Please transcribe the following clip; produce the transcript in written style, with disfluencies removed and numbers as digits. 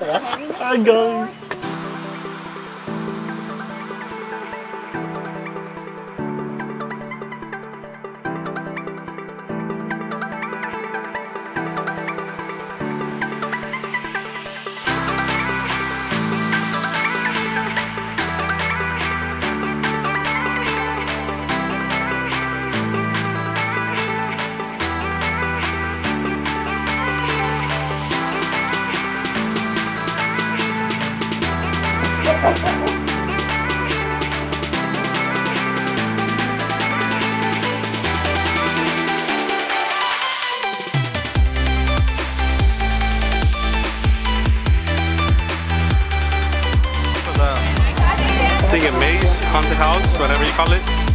Hi guys. I think a maze, haunted house, whatever you call it.